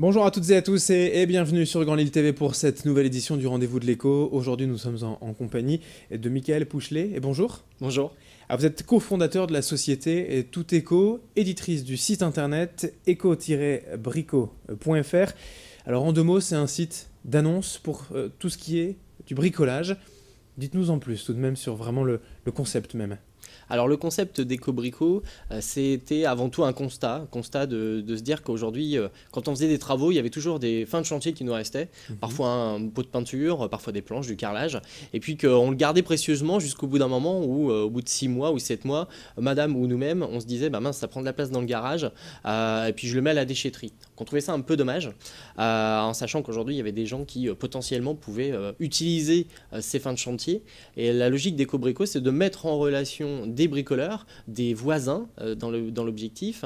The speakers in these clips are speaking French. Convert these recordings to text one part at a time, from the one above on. Bonjour à toutes et à tous et bienvenue sur Grand Lille TV pour cette nouvelle édition du Rendez-vous de l'éco. Aujourd'hui, nous sommes en compagnie de Michaël Pouchelet. Et bonjour. Bonjour. Alors, vous êtes cofondateur de la société Tout Eco, éditrice du site internet eco-brico.fr. Alors, en deux mots, c'est un site d'annonce pour tout ce qui est du bricolage. Dites-nous en plus tout de même sur vraiment le concept même. Alors le concept d'éco-brico, c'était avant tout un constat de se dire qu'aujourd'hui, quand on faisait des travaux, il y avait toujours des fins de chantier qui nous restaient, parfois un pot de peinture, parfois des planches, du carrelage, et puis qu'on le gardait précieusement jusqu'au bout d'un moment où, au bout de 6 mois ou 7 mois, madame ou nous-mêmes, on se disait, bah mince, ça prend de la place dans le garage, et puis je le mets à la déchetterie. Donc on trouvait ça un peu dommage, en sachant qu'aujourd'hui, il y avait des gens qui potentiellement pouvaient utiliser ces fins de chantier, et la logique d'éco-brico, c'est de mettre en relation des bricoleurs, des voisins dans l'objectif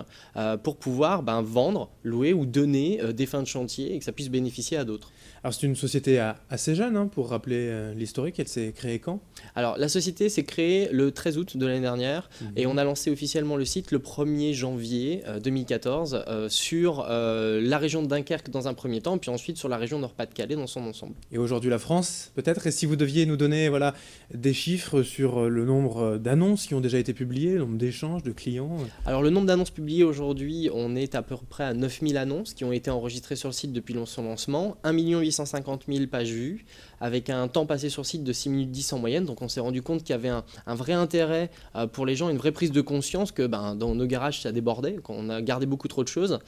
pour pouvoir vendre, louer ou donner des fins de chantier et que ça puisse bénéficier à d'autres. Alors c'est une société assez jeune, hein, pour rappeler l'historique, elle s'est créée quand? Alors la société s'est créée le 13 août de l'année dernière et on a lancé officiellement le site le 1er janvier 2014 sur la région de Dunkerque dans un premier temps, puis ensuite sur la région Nord-Pas-de-Calais dans son ensemble. Et aujourd'hui la France peut-être, et si vous deviez nous donner voilà, des chiffres sur le nombre d'annonces qui ont déjà été publiés, le nombre d'échanges, de clients? Alors le nombre d'annonces publiées aujourd'hui, on est à peu près à 9000 annonces qui ont été enregistrées sur le site depuis son lancement, 1 850 000 pages vues, avec un temps passé sur site de 6 minutes 10 en moyenne, donc on s'est rendu compte qu'il y avait un vrai intérêt pour les gens, une vraie prise de conscience que dans nos garages ça débordait, qu'on a gardé beaucoup trop de choses,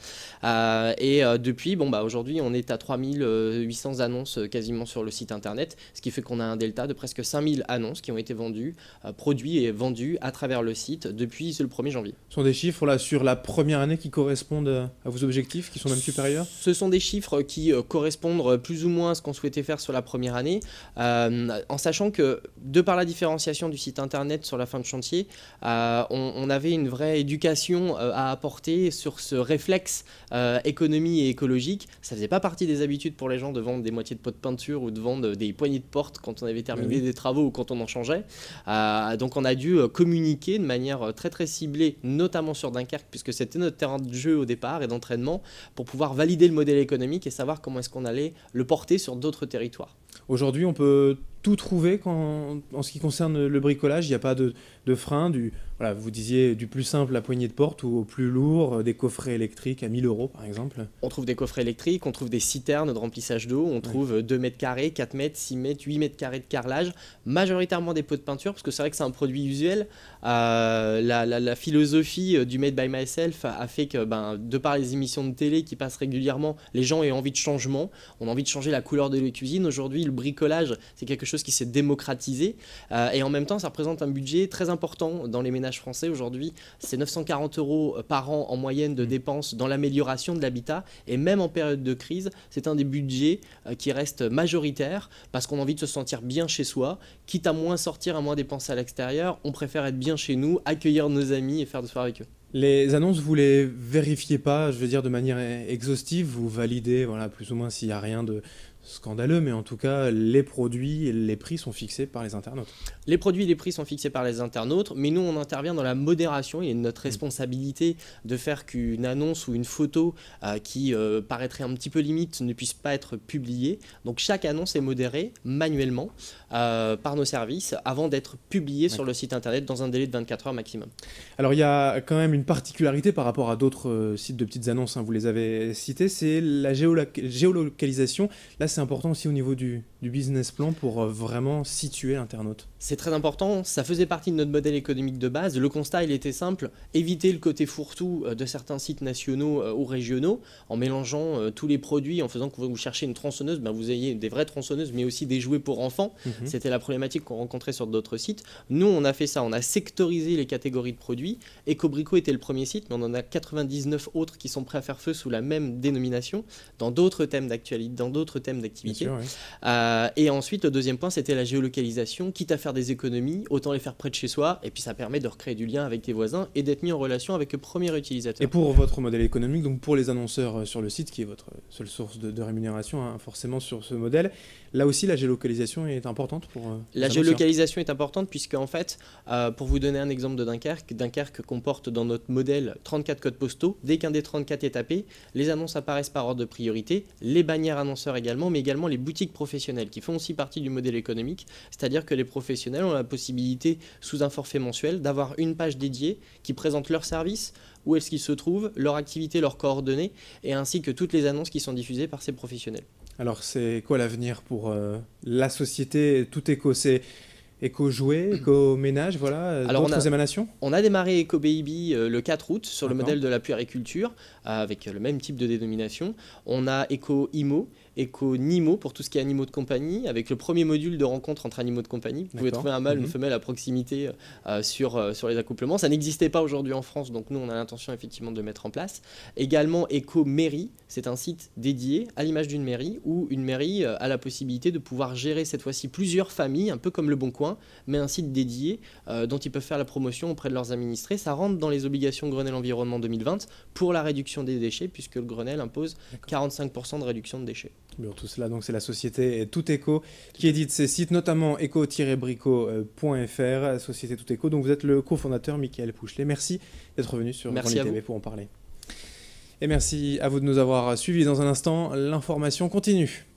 et depuis, aujourd'hui on est à 3800 annonces quasiment sur le site internet, ce qui fait qu'on a un delta de presque 5000 annonces qui ont été vendues, produits et vendues à travers le site depuis le 1er janvier. Ce sont des chiffres là, sur la première année qui correspondent à vos objectifs, qui sont même supérieurs? Ce sont des chiffres qui correspondent plus ou moins à ce qu'on souhaitait faire sur la première année, en sachant que de par la différenciation du site internet sur la fin de chantier, on avait une vraie éducation à apporter sur ce réflexe économie et écologique. Ça faisait pas partie des habitudes pour les gens de vendre des moitiés de pots de peinture ou de vendre des poignées de porte quand on avait terminé des travaux ou quand on en changeait. Donc on a dû communiquer de manière très très ciblée, notamment sur Dunkerque, puisque c'était notre terrain de jeu au départ et d'entraînement, pour pouvoir valider le modèle économique et savoir comment est-ce qu'on allait le porter sur d'autres territoires. Aujourd'hui, on peut tout trouver en ce qui concerne le bricolage, il n'y a pas de frein, voilà, vous disiez du plus simple à poignée de porte ou au plus lourd, des coffrets électriques à 1000 € par exemple. On trouve des coffrets électriques, on trouve des citernes de remplissage d'eau, on trouve 2 mètres carrés, 4 mètres, 6 mètres, 8 mètres carrés de carrelage, majoritairement des pots de peinture parce que c'est vrai que c'est un produit usuel. La philosophie du Made by Myself a fait que de par les émissions de télé qui passent régulièrement, les gens aient envie de changement, on a envie de changer la couleur de la cuisine. Aujourd'hui, le bricolage, c'est quelque chose qui s'est démocratisé et en même temps ça représente un budget très important dans les ménages français aujourd'hui, c'est 940 € par an en moyenne de dépenses dans l'amélioration de l'habitat et même en période de crise c'est un des budgets qui reste majoritaire parce qu'on a envie de se sentir bien chez soi, quitte à moins sortir, à moins dépenser à l'extérieur, on préfère être bien chez nous, accueillir nos amis et faire de soir avec eux. Les annonces, vous les vérifiez pas, je veux dire de manière exhaustive, vous validez voilà, plus ou moins s'il n'y a rien de scandaleux, mais en tout cas, les produits et les prix sont fixés par les internautes. Les produits et les prix sont fixés par les internautes, mais nous, on intervient dans la modération. Il est notre responsabilité de faire qu'une annonce ou une photo qui paraîtrait un petit peu limite ne puisse pas être publiée. Donc, chaque annonce est modérée manuellement par nos services avant d'être publiée sur le site internet dans un délai de 24 heures maximum. Alors, il y a quand même une particularité par rapport à d'autres sites de petites annonces, hein, vous les avez cités, c'est la géolocalisation. Là, c'est important aussi au niveau du business plan pour vraiment situer l'internaute. C'est très important, ça faisait partie de notre modèle économique de base. Le constat, il était simple, éviter le côté fourre-tout de certains sites nationaux ou régionaux en mélangeant tous les produits, en faisant que vous cherchez une tronçonneuse, vous ayez des vraies tronçonneuses, mais aussi des jouets pour enfants. C'était la problématique qu'on rencontrait sur d'autres sites. Nous, on a fait ça, on a sectorisé les catégories de produits. Eco-Brico était le premier site, mais on en a 99 autres qui sont prêts à faire feu sous la même dénomination, dans d'autres thèmes d'actualité, dans d'autres thèmes d'activité. Et ensuite, le deuxième point, c'était la géolocalisation, quitte à faire faire des économies, autant les faire près de chez soi, et puis ça permet de recréer du lien avec tes voisins et d'être mis en relation avec le premier utilisateur. Et pour votre modèle économique, donc pour les annonceurs sur le site, qui est votre seule source de rémunération, hein, forcément sur ce modèle, là aussi la géolocalisation est importante pour... La géolocalisation est importante puisque en fait, pour vous donner un exemple de Dunkerque, Dunkerque comporte dans notre modèle 34 codes postaux, dès qu'un des 34 est tapé, les annonces apparaissent par ordre de priorité, les bannières annonceurs également, mais également les boutiques professionnelles qui font aussi partie du modèle économique, c'est-à-dire que les professionnels ont la possibilité, sous un forfait mensuel, d'avoir une page dédiée qui présente leurs services, où est-ce qu'ils se trouvent, leur activité, leurs coordonnées, et ainsi que toutes les annonces qui sont diffusées par ces professionnels. Alors c'est quoi l'avenir pour la société Tout Eco? C'est éco-jouet, éco-ménage, voilà, d'autres émanations. On a démarré Éco-Baby le 4 août sur le modèle de la puériculture, avec le même type de dénomination. On a Éco-Imo, Éco-Nimo pour tout ce qui est animaux de compagnie, avec le premier module de rencontre entre animaux de compagnie. Vous pouvez trouver un mâle, une femelle à proximité sur les accouplements. Ça n'existait pas aujourd'hui en France, donc nous on a l'intention effectivement de le mettre en place. Également Éco-Mairie, c'est un site dédié à l'image d'une mairie, où une mairie a la possibilité de pouvoir gérer cette fois-ci plusieurs familles, un peu comme le Bon Coin, mais un site dédié dont ils peuvent faire la promotion auprès de leurs administrés. Ça rentre dans les obligations Grenelle Environnement 2020 pour la réduction des déchets, puisque le Grenelle impose 45% de réduction de déchets. Bien, tout cela, donc c'est la société Tout Eco qui édite ces sites, notamment eco-brico.fr, société Tout Eco. Donc vous êtes le cofondateur Michaël Pouchelet. Merci d'être venu sur Grand Lille TV pour en parler. Et merci à vous de nous avoir suivis. Dans un instant, l'information continue.